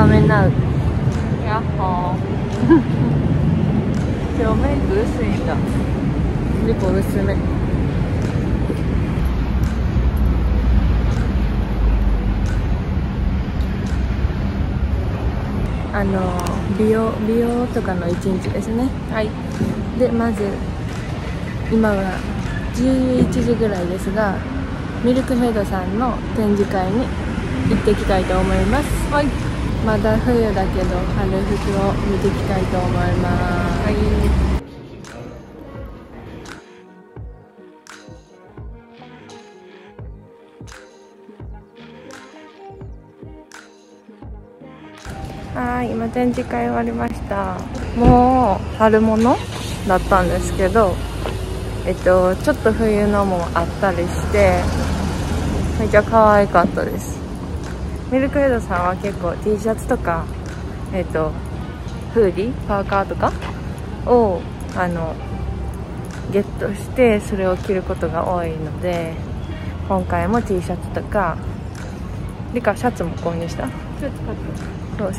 coming out. Jaha. Your make is thin. Lip is thin.美容とかの一日ですね。はい。でまず今は11時ぐらいですが、ミルクフェードさんの展示会に行ってきたいと思います。はい。まだ冬だけど春服を見ていきたいと思います。はい。はい、今展示会終わりました。もう春物だったんですけど、ちょっと冬のもあったりしてめっちゃ可愛かったです。ミルクフェードさんは結構 T シャツとか、フーディーパーカーとかをゲットして、それを着ることが多いので、今回も T シャツとかでかシャツも購入した。シ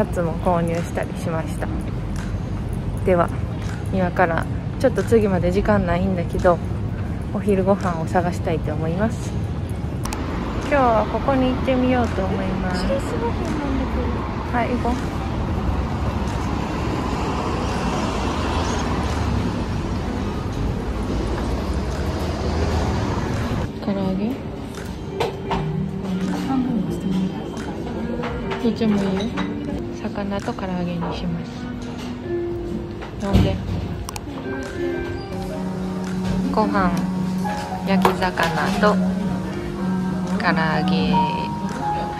ャツも購入したりしました。では今からちょっと次まで時間ないんだけど、お昼ご飯を探したいと思います。今日はここに行ってみようと思います。はい、行こう。どっちもいいよ。魚と唐揚げにします。なんでご飯焼き魚と唐揚げ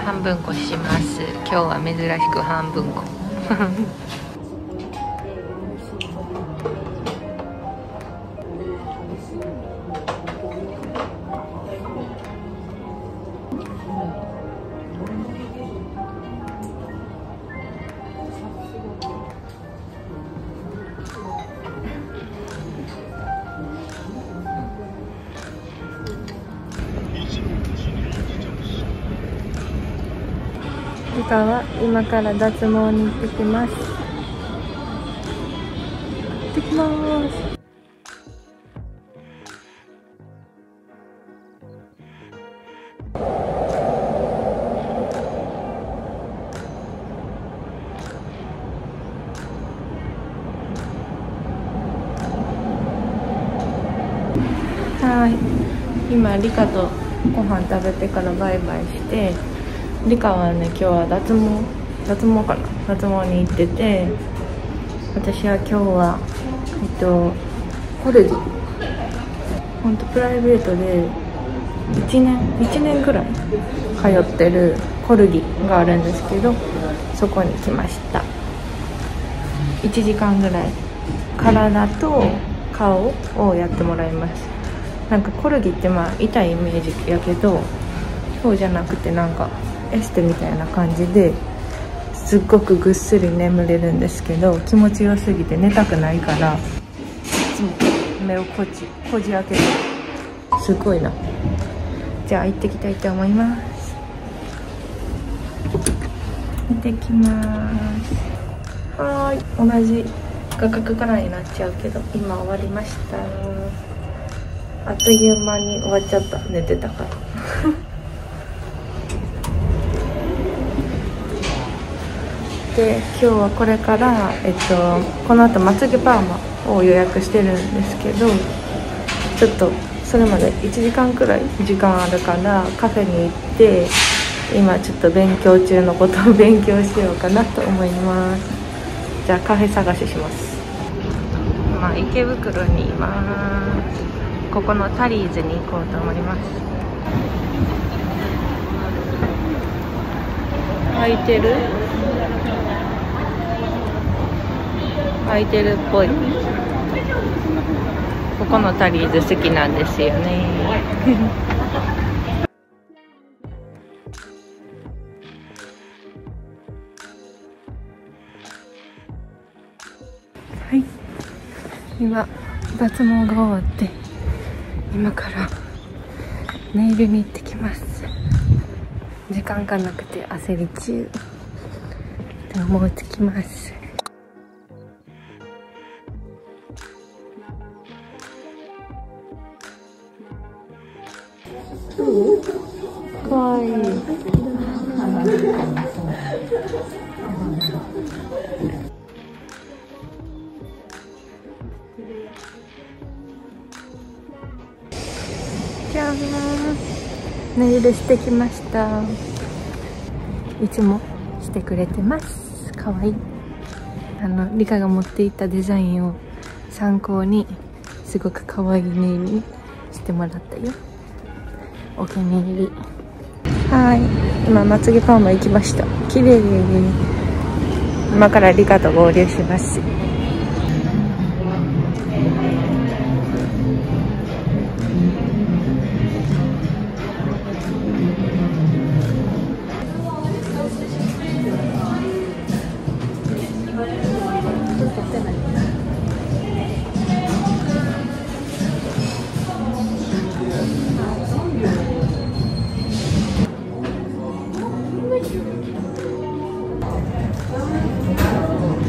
半分こします。今日は珍しく半分こは今から脱毛に行ってきます。行ってきます。はい、今リカとご飯食べてからバイバイして。リカはね、今日は脱毛に行ってて、私は今日はコルギ、ほんとプライベートで1年ぐらい通ってるコルギがあるんですけど、そこに来ました。1時間ぐらい体と顔をやってもらいます。なんかコルギってまあ痛いイメージやけど、そうじゃなくてなんかエステみたいな感じで、すっごくぐっすり眠れるんですけど、気持ちよすぎて寝たくないから、いつも目をこじ開けて、すごいな。じゃあ行ってきたいと思います。行ってきます。はーい、同じ画角からになっちゃうけど今終わりました。あっという間に終わっちゃった、寝てたからで、今日はこれから、このあとまつげパーマを予約してるんですけど、ちょっとそれまで1時間くらい時間あるからカフェに行って、今ちょっと勉強中のことを勉強しようかなと思います。じゃあカフェ探しします。今池袋にいます。ここのタリーズに行こうと思います。空いてる？空いてるっぽい。ここのタリーズ好きなんですよねはい、今脱毛が終わって、今からネイルに行ってきます。時間がなくて焦り中。ともう着きます。かわいい。じゃあネイルしてきました。いつもしてくれてます。かわいい。リカが持っていたデザインを参考にすごくかわいいネイルにしてもらったよ。お気に入り。はい、今まつげパーマ行きました。綺麗に。今からリカと合流します。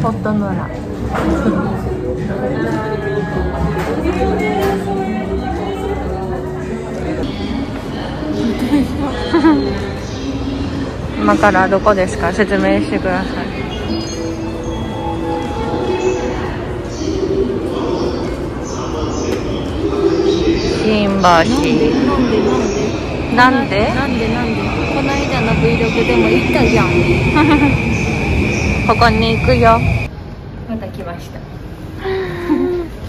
ポットノラ。今からどこですか？説明してください。新橋。なんでこの間の Vlog でも行ったじゃん。ここに行くよ。また来ました。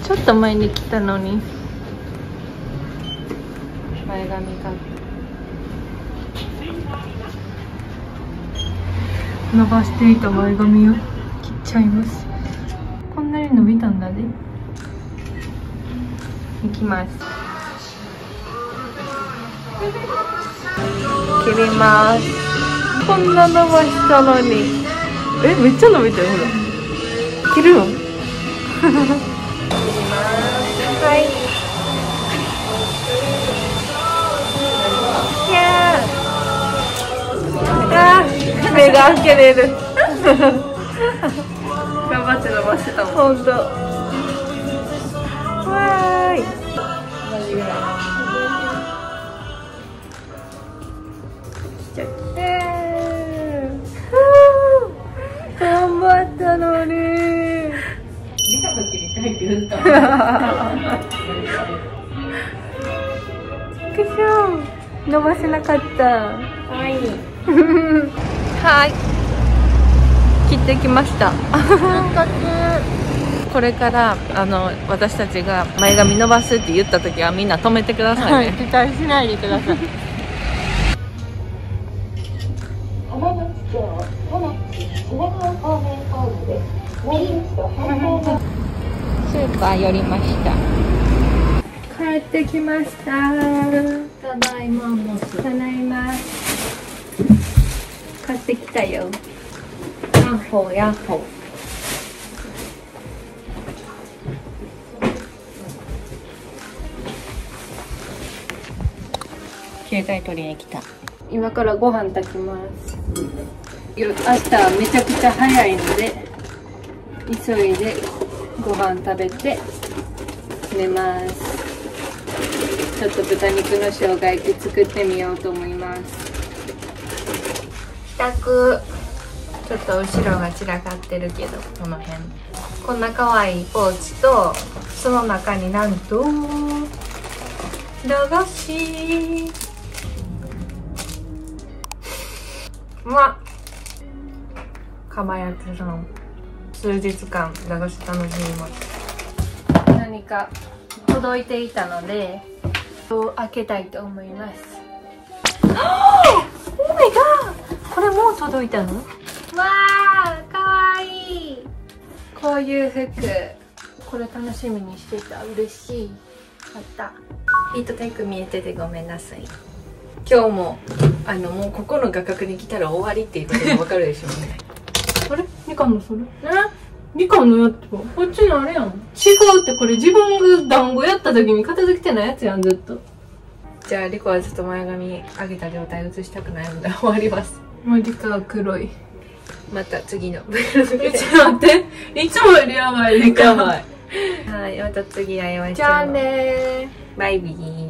ちょっと前に来たのに。前髪か。伸ばしていた前髪を切っちゃいます。こんなに伸びたんだね。行きます。切ります。こんな伸ばしたのに。え、めっちゃ伸びてる。ほら切るの。はい。いやー、目が開けれる。頑張って伸ばしてたもん。ほんと。わーい。じゃあのね、リカと切りたいって言った。くしょー、伸ばせなかった。はい。はい。切ってきました。これから私たちが前髪伸ばすって言った時はみんな止めてくださいね。期待しないでください。スーパー寄りました。帰ってきました。ただいまも。ただいま。買ってきたよ。ヤッホーヤッホー。携帯取りに来た。今からご飯炊きます。明日めちゃくちゃ早いので。急いでご飯食べて寝ます。ちょっと豚肉の生姜焼き作ってみようと思います。帰宅。ちょっと後ろが散らかってるけど、この辺こんな可愛いポーチと、その中になんと駄菓子。うまっ。かまやつさん数日間駄菓子楽しみます。何か届いていたので開けたいと思います。おー、目がこれもう届いたの。わあ、かわいい。こういう服、これ楽しみにしてた。嬉しい。またヒートテック見えててごめんなさい。今日ももうここの画角に来たら終わりっていうことが分かるでしょうね。あれリカのそれリカのやつはこっちのあれやん。違うって、これ自分が団子やった時に片付けてないやつやん、ずっと。じゃあリカはちょっと前髪上げた状態映したくないので終わります。もうリカは黒い。また次のブログで。ちょっと待って。いつもよりやばい。はい、また次会いましょう。じゃあねー。バイビー。